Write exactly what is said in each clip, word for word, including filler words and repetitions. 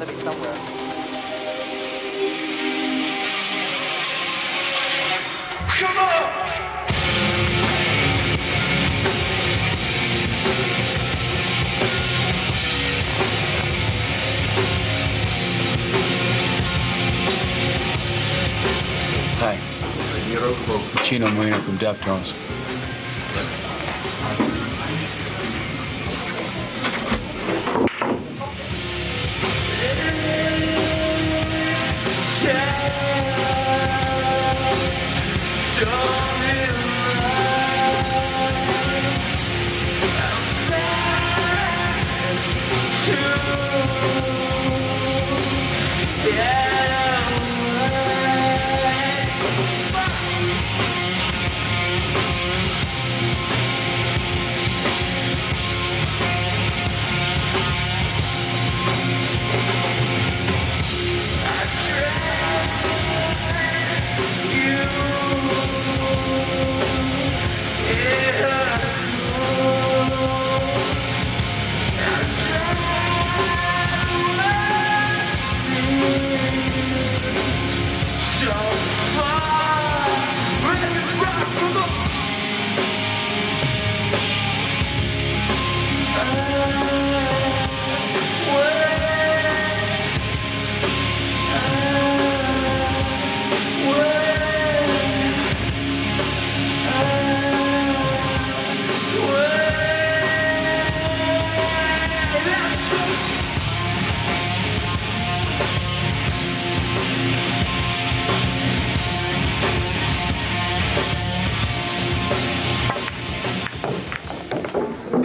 gotta be somewhere. Come on! Hi, Chino Moreno from Deftones.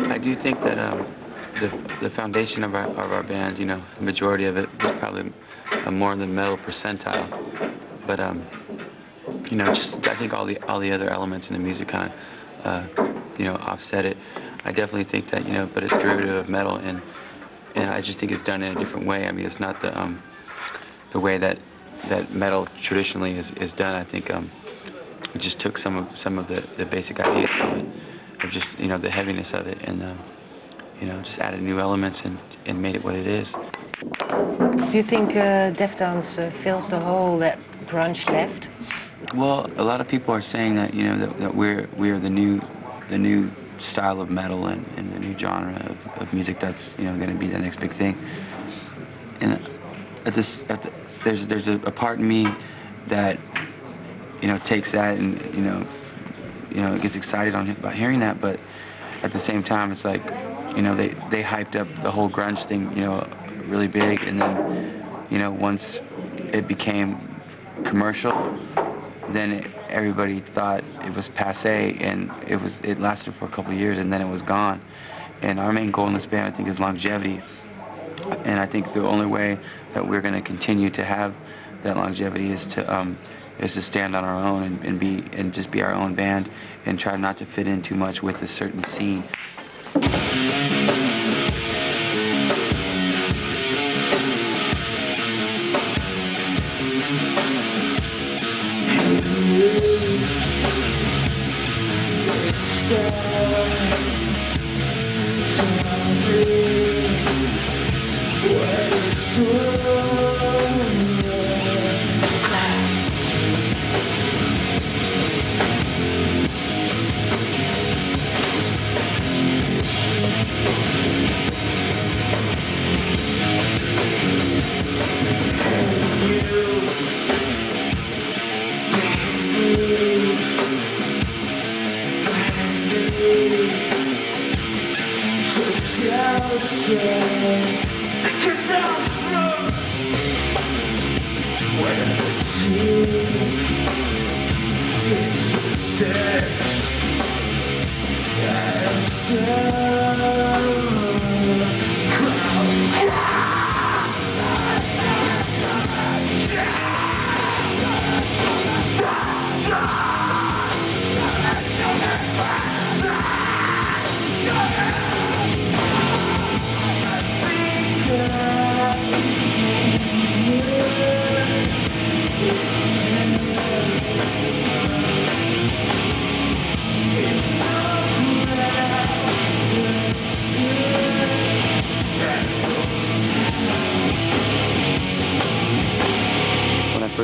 I do think that um, the, the foundation of our, of our band, you know, the majority of it is probably a more than metal percentile. But, um, you know, just I think all the all the other elements in the music kind of, uh, you know, offset it. I definitely think that, you know, but it's derivative of metal, and and I just think it's done in a different way. I mean, it's not the um, the way that that metal traditionally is, is done. I think um, it just took some of some of the, the basic ideas from it. Just, you know, the heaviness of it, and um, you know, just added new elements and, and made it what it is. Do you think uh, Deftones uh, fills the hole that grunge left? Well, a lot of people are saying that, you know, that, that we're we're the new the new style of metal and, and the new genre of, of music that's, you know, going to be the next big thing. And at this, at the, there's there's a, a part in me that, you know, takes that and, you know. You know, it gets excited on about hearing that, but at the same time, it's like, you know, they they hyped up the whole grunge thing, you know, really big, and then, you know, once it became commercial, then it, everybody thought it was passé, and it was it lasted for a couple of years, and then it was gone. And our main goal in this band, I think, is longevity, and I think the only way that we're going to continue to have that longevity is to um, is to stand on our own and, and be and just be our own band and try not to fit in too much with a certain scene.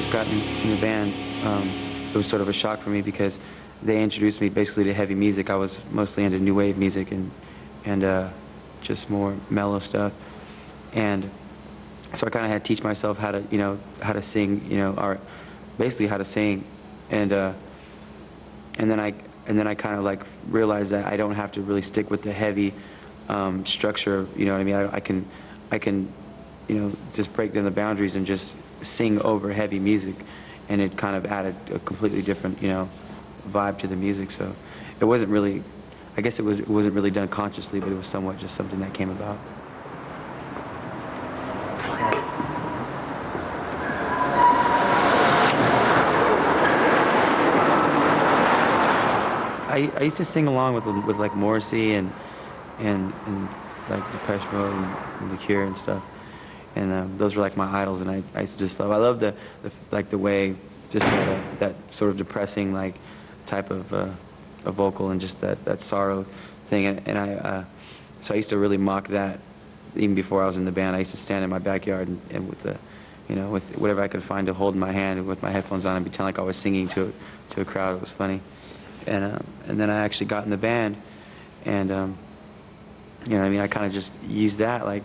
first got in, in the band, um, it was sort of a shock for me because they introduced me basically to heavy music. I was mostly into new wave music and, and uh, just more mellow stuff. And so I kind of had to teach myself how to, you know, how to sing, you know, or basically how to sing. And, uh, and then I, and then I kind of like realized that I don't have to really stick with the heavy um, structure, you know what I mean? I, I can, I can, you know, just break down the boundaries and just sing over heavy music. And it kind of added a completely different, you know, vibe to the music. So it wasn't really, I guess it, was, it wasn't really done consciously, but it was somewhat just something that came about. I, I used to sing along with, with like Morrissey and, and, and like Depeche Mode and, and the Cure and stuff. And um, those were like my idols, and I, I used to just love, I love the, the, like the way, just that, uh, that sort of depressing like type of, uh, of vocal and just that, that sorrow thing. And, and I, uh, so I used to really mock that even before I was in the band. I used to stand in my backyard and, and with the, you know, with whatever I could find to hold in my hand with my headphones on and pretend like I was singing to, to a crowd. It was funny. And, um, and then I actually got in the band and, um, you know what I mean? I kind of just used that like,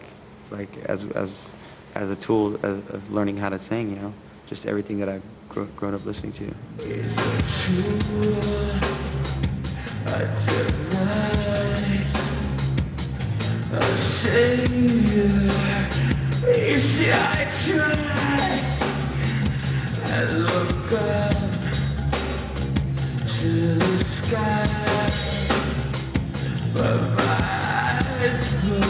like as, as, as a tool of, of learning how to sing, you know, just everything that I've grown, grown up listening to. I look up to the sky, but my eyes were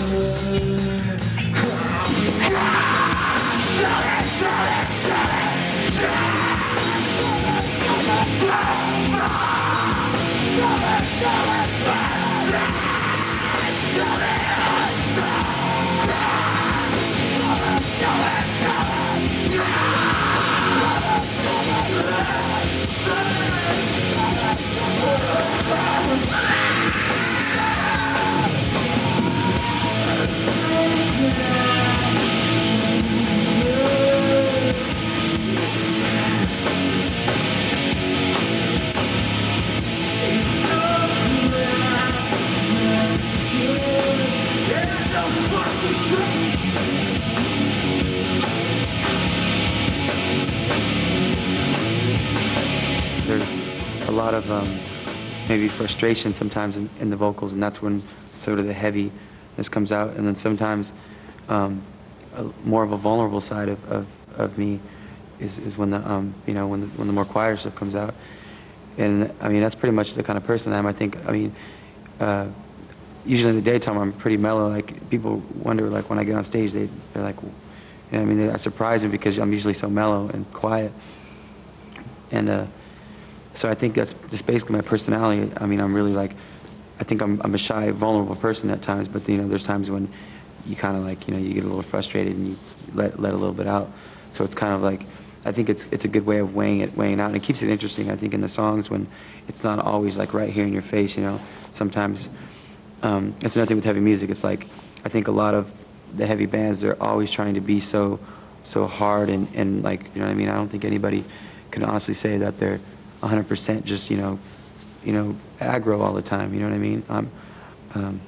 There's a lot of um, maybe frustration sometimes in, in the vocals, and that's when sort of the heaviness comes out. And then sometimes um, a, more of a vulnerable side of, of, of me is, is when the um, you know when the, when the more quieter stuff comes out. And I mean that's pretty much the kind of person I am. I think I mean uh, usually in the daytime I'm pretty mellow. Like people wonder like when I get on stage they they're like, you know, I mean they, I surprise them because I'm usually so mellow and quiet. And uh, so I think that's just basically my personality. I mean, I'm really like, I think I'm, I'm a shy, vulnerable person at times, but you know, there's times when you kind of like, you know, you get a little frustrated and you let, let a little bit out. So it's kind of like, I think it's, it's a good way of weighing it, weighing out, and it keeps it interesting, I think, in the songs when it's not always like right here in your face, you know. Sometimes, um, it's another thing with heavy music. It's like, I think a lot of the heavy bands, they're always trying to be so, so hard and, and like, you know what I mean? I don't think anybody can honestly say that they're one hundred percent just, you know, you know, aggro all the time, you know what I mean? I'm, um,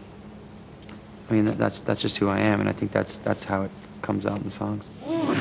I mean, that's, that's just who I am, and I think that's, that's how it comes out in the songs.